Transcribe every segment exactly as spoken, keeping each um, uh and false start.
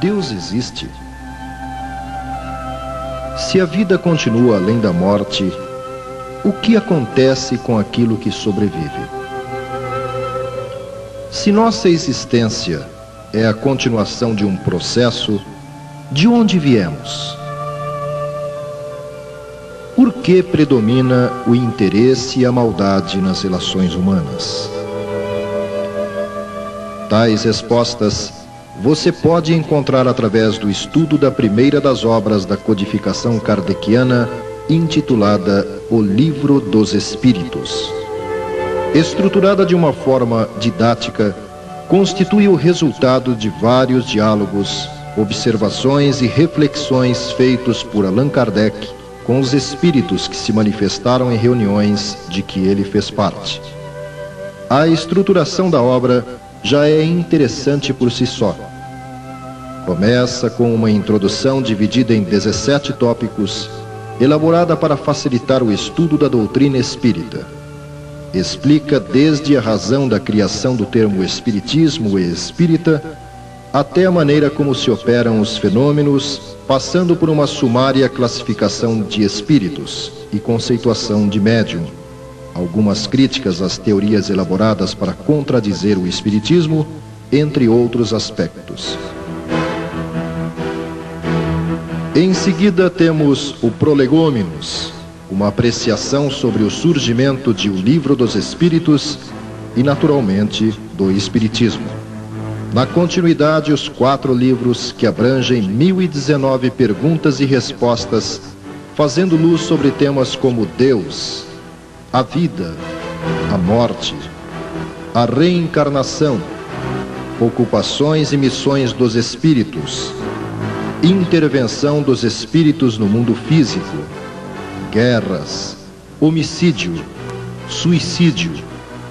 Deus existe. Se a vida continua além da morte, o que acontece com aquilo que sobrevive? Se nossa existência é a continuação de um processo, de onde viemos? Por que predomina o interesse e a maldade nas relações humanas? Tais respostas você pode encontrar através do estudo da primeira das obras da codificação kardeciana, intitulada O Livro dos Espíritos. Estruturada de uma forma didática, constitui o resultado de vários diálogos, observações e reflexões feitos por Allan Kardec com os espíritos que se manifestaram em reuniões de que ele fez parte. A estruturação da obra já é interessante por si só. Começa com uma introdução dividida em dezessete tópicos, elaborada para facilitar o estudo da doutrina espírita. Explica desde a razão da criação do termo espiritismo e espírita, até a maneira como se operam os fenômenos, passando por uma sumária classificação de espíritos e conceituação de médium, algumas críticas às teorias elaboradas para contradizer o espiritismo, entre outros aspectos. Em seguida temos o Prolegômenos, uma apreciação sobre o surgimento de O Livro dos Espíritos e, naturalmente, do Espiritismo. Na continuidade, os quatro livros que abrangem mil e dezenove perguntas e respostas, fazendo luz sobre temas como Deus, a vida, a morte, a reencarnação, ocupações e missões dos espíritos, intervenção dos espíritos no mundo físico, guerras, homicídio, suicídio,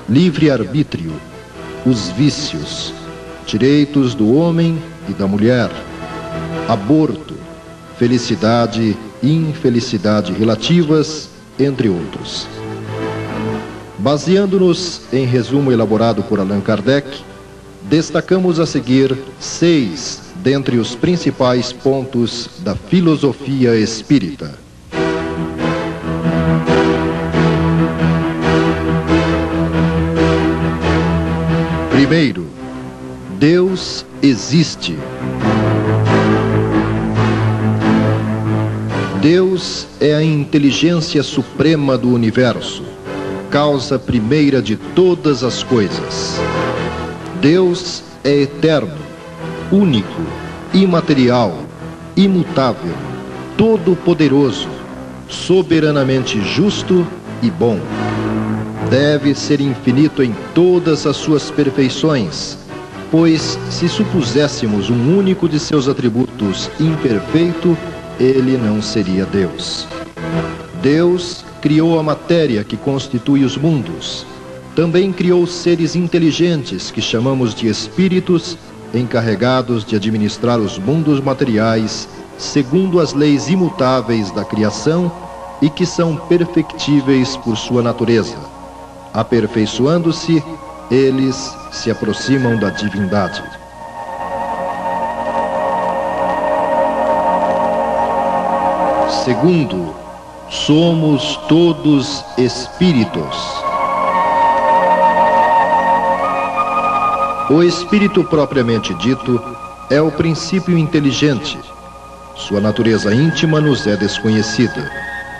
livre-arbítrio, os vícios, direitos do homem e da mulher, aborto, felicidade e infelicidade relativas, entre outros. Baseando-nos em resumo elaborado por Allan Kardec, destacamos a seguir seis dentre os principais pontos da filosofia espírita. Primeiro, Deus existe. Deus é a inteligência suprema do universo, causa primeira de todas as coisas. Deus é eterno, único, imaterial, imutável, todo-poderoso, soberanamente justo e bom. Deve ser infinito em todas as suas perfeições, pois se supuséssemos um único de seus atributos imperfeito, ele não seria Deus. Deus criou a matéria que constitui os mundos. Também criou seres inteligentes, que chamamos de espíritos, encarregados de administrar os mundos materiais, segundo as leis imutáveis da criação e que são perfectíveis por sua natureza. Aperfeiçoando-se, eles se aproximam da divindade. Segundo, somos todos espíritos. O espírito propriamente dito é o princípio inteligente. Sua natureza íntima nos é desconhecida.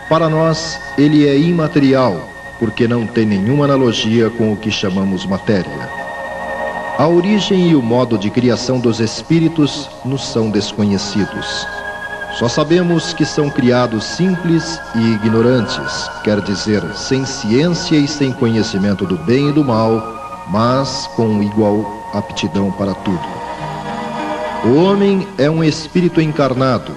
Para nós, ele é imaterial, porque não tem nenhuma analogia com o que chamamos matéria. A origem e o modo de criação dos espíritos nos são desconhecidos. Só sabemos que são criados simples e ignorantes, quer dizer, sem ciência e sem conhecimento do bem e do mal, mas com igual aptidão para tudo. O homem é um espírito encarnado,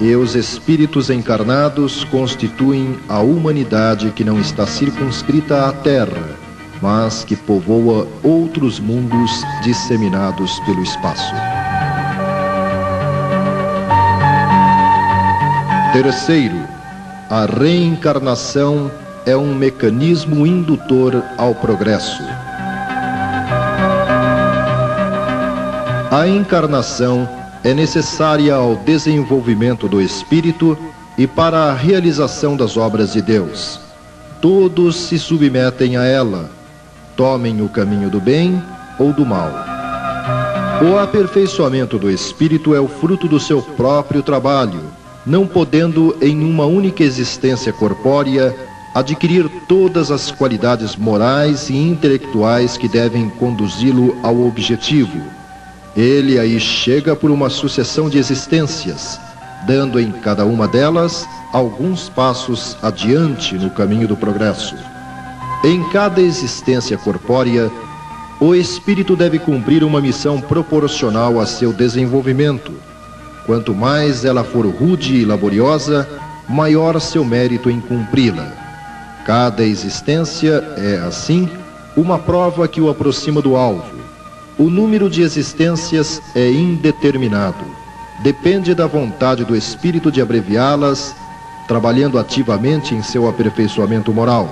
e os espíritos encarnados constituem a humanidade que não está circunscrita à Terra, mas que povoa outros mundos disseminados pelo espaço. Terceiro, a reencarnação é um mecanismo indutor ao progresso. A encarnação é necessária ao desenvolvimento do espírito e para a realização das obras de Deus. Todos se submetem a ela, tomem o caminho do bem ou do mal. O aperfeiçoamento do espírito é o fruto do seu próprio trabalho, não podendo em uma única existência corpórea adquirir todas as qualidades morais e intelectuais que devem conduzi-lo ao objetivo. Ele aí chega por uma sucessão de existências, dando em cada uma delas alguns passos adiante no caminho do progresso. Em cada existência corpórea, o espírito deve cumprir uma missão proporcional a seu desenvolvimento. Quanto mais ela for rude e laboriosa, maior seu mérito em cumpri-la. Cada existência é, assim, uma prova que o aproxima do alvo. O número de existências é indeterminado. Depende da vontade do espírito de abreviá-las, trabalhando ativamente em seu aperfeiçoamento moral.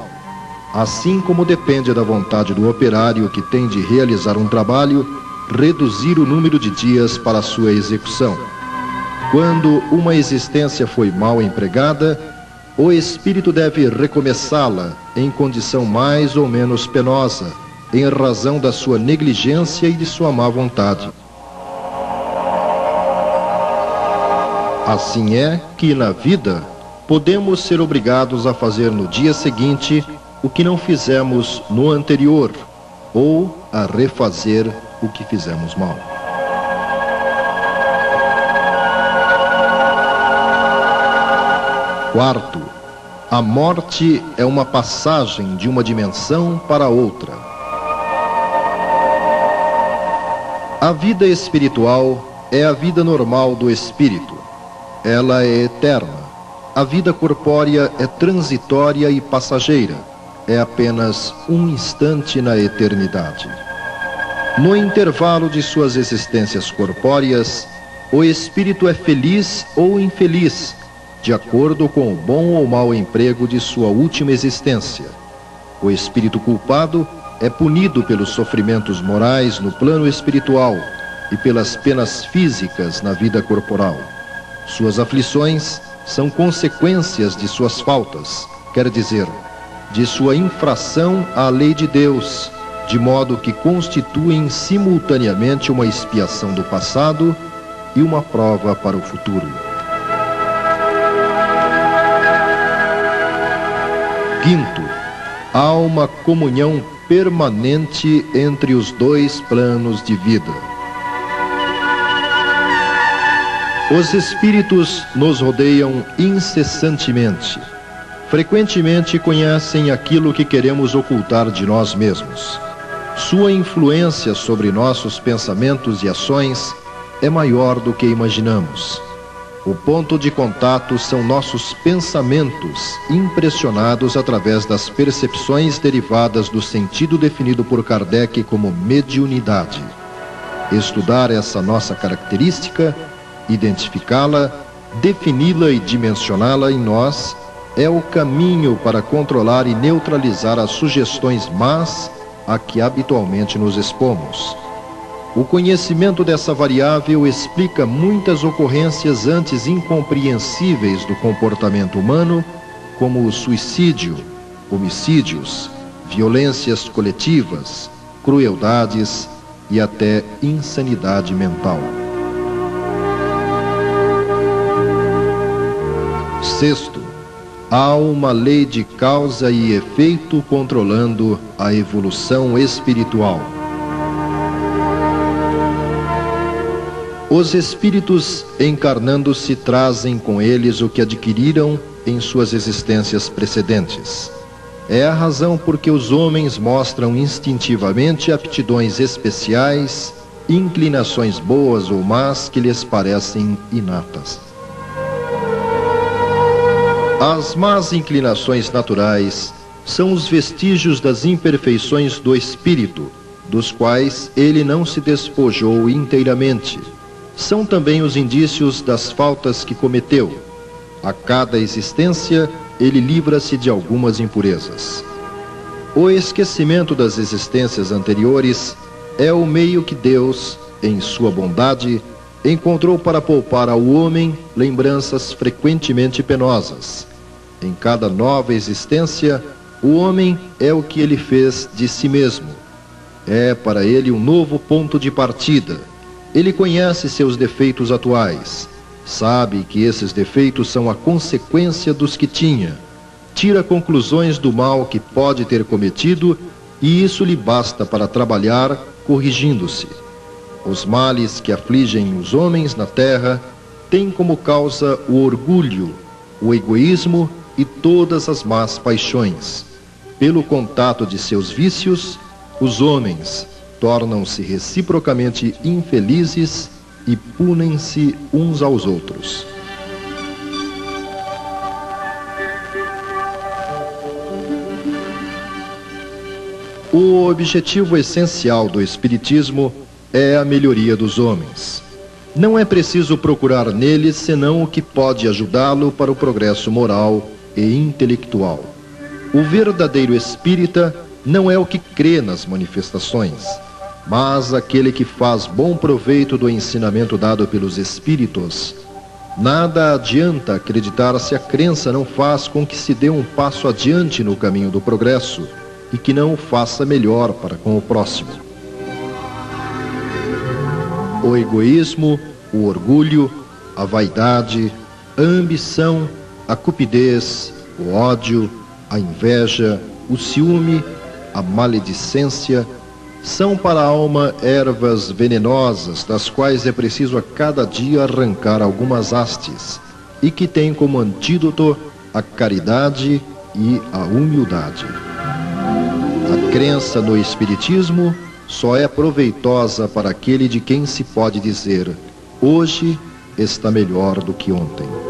Assim como depende da vontade do operário que tem de realizar um trabalho, reduzir o número de dias para sua execução. Quando uma existência foi mal empregada, o espírito deve recomeçá-la em condição mais ou menos penosa, em razão da sua negligência e de sua má vontade. Assim é que, na vida, podemos ser obrigados a fazer no dia seguinte o que não fizemos no anterior, ou a refazer o que fizemos mal. Quarto, a morte é uma passagem de uma dimensão para outra. A vida espiritual é a vida normal do espírito. Ela é eterna. A vida corpórea é transitória e passageira. É apenas um instante na eternidade. No intervalo de suas existências corpóreas, o espírito é feliz ou infeliz, de acordo com o bom ou mau emprego de sua última existência. O espírito culpado é punido pelos sofrimentos morais no plano espiritual e pelas penas físicas na vida corporal. Suas aflições são consequências de suas faltas, quer dizer, de sua infração à lei de Deus, de modo que constituem simultaneamente uma expiação do passado e uma prova para o futuro. Quinto, há uma comunhão permanente entre os dois planos de vida. Os espíritos nos rodeiam incessantemente. Frequentemente conhecem aquilo que queremos ocultar de nós mesmos. Sua influência sobre nossos pensamentos e ações é maior do que imaginamos. O ponto de contato são nossos pensamentos, impressionados através das percepções derivadas do sentido definido por Kardec como mediunidade. Estudar essa nossa característica, identificá-la, defini-la e dimensioná-la em nós é o caminho para controlar e neutralizar as sugestões más a que habitualmente nos expomos. O conhecimento dessa variável explica muitas ocorrências antes incompreensíveis do comportamento humano, como o suicídio, homicídios, violências coletivas, crueldades e até insanidade mental. Sexto, há uma lei de causa e efeito controlando a evolução espiritual. Os espíritos encarnando-se trazem com eles o que adquiriram em suas existências precedentes. É a razão por que os homens mostram instintivamente aptidões especiais, inclinações boas ou más que lhes parecem inatas. As más inclinações naturais são os vestígios das imperfeições do espírito, dos quais ele não se despojou inteiramente. São também os indícios das faltas que cometeu. A cada existência, ele livra-se de algumas impurezas. O esquecimento das existências anteriores é o meio que Deus, em sua bondade, encontrou para poupar ao homem lembranças frequentemente penosas. Em cada nova existência, o homem é o que ele fez de si mesmo. É para ele um novo ponto de partida. Ele conhece seus defeitos atuais. Sabe que esses defeitos são a consequência dos que tinha. Tira conclusões do mal que pode ter cometido e isso lhe basta para trabalhar corrigindo-se. Os males que afligem os homens na terra têm como causa o orgulho, o egoísmo e todas as más paixões. Pelo contato de seus vícios, os homens tornam-se reciprocamente infelizes e punem-se uns aos outros. O objetivo essencial do Espiritismo é a melhoria dos homens. Não é preciso procurar neles senão o que pode ajudá-lo para o progresso moral e intelectual. O verdadeiro espírita não é o que crê nas manifestações, mas aquele que faz bom proveito do ensinamento dado pelos espíritos. Nada adianta acreditar se a crença não faz com que se dê um passo adiante no caminho do progresso e que não o faça melhor para com o próximo. O egoísmo, o orgulho, a vaidade, a ambição, a cupidez, o ódio, a inveja, o ciúme, a maledicência, são para a alma ervas venenosas das quais é preciso a cada dia arrancar algumas hastes e que têm como antídoto a caridade e a humildade. A crença no Espiritismo só é proveitosa para aquele de quem se pode dizer: hoje está melhor do que ontem.